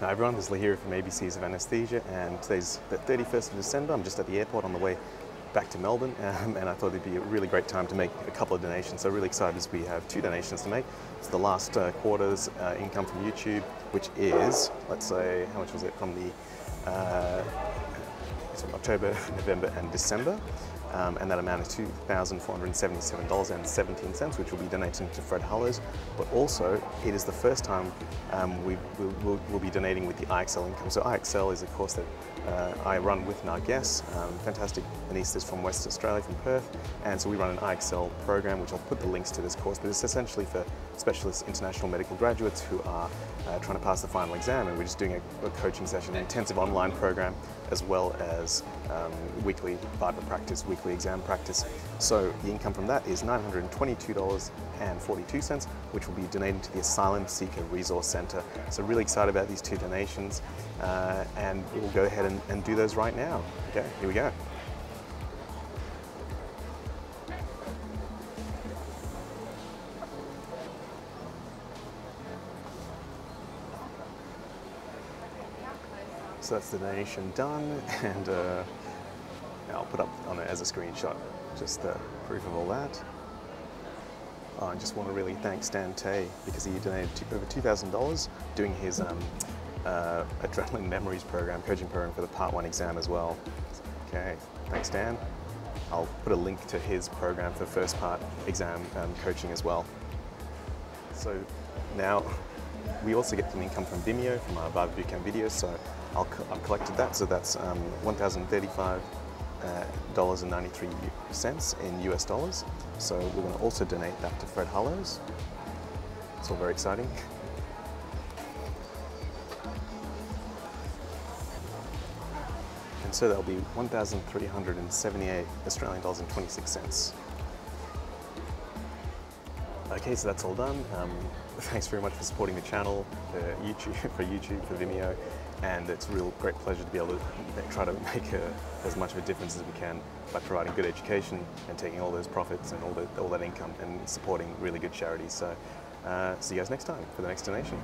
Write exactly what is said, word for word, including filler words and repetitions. Hi everyone, this is Lahiri from A B Cs of Anaesthesia, and today's the thirty-first of December. I'm just at the airport on the way back to Melbourne, um, and I thought it'd be a really great time to make a couple of donations. So really excited as we have two donations to make. It's the last uh, quarter's uh, income from YouTube, which is, let's say, how much was it from the uh, it's from October, November and December, um, and that amount is two thousand four hundred seventy-seven dollars and seventeen cents, which will be donated to Fred Hollows. But also it is the first time um, we will we'll, we'll be donating with the IExcel income. So IExcel is a course that uh, I run with Nargess, um, fantastic anaesthetist from Western Australia, from Perth, and so we run an IExcel program, which I'll put the links to this course, but it's essentially for specialist international medical graduates who are uh, trying to pass the final exam, and we're just doing a, a coaching session, an intensive online program, as well as um, weekly Viva practice, weekly exam practice. So the income from that is nine hundred twenty-two dollars and forty-two cents, which will be donated to the Asylum Seeker Resource Centre. So really excited about these two donations, uh, and we'll go ahead and, and do those right now. Okay, here we go. So that's the donation done, and uh, I'll put up on it as a screenshot, just uh, proof of all that. Oh, I just want to really thank Stan Tay, because he donated over two thousand dollars doing his um, uh, Adrenaline Memories program, coaching program for the part one exam as well. Okay, thanks Stan. I'll put a link to his program for first part exam um, coaching as well. So now we also get some income from Vimeo, from our Viva View Camp videos, so I'll co I've collected that, so that's um, one thousand thirty-five dollars and ninety-three cents in U S dollars. So we're going to also donate that to Fred Hollows. It's all very exciting. And so that'll be one thousand three hundred seventy-eight Australian dollars and twenty-six cents. Okay, so that's all done. Um, thanks very much for supporting the channel, for YouTube, for, YouTube, for Vimeo, and it's a real great pleasure to be able to try to make a, as much of a difference as we can by providing good education and taking all those profits and all, the, all that income and supporting really good charities. So uh, see you guys next time for the next donation.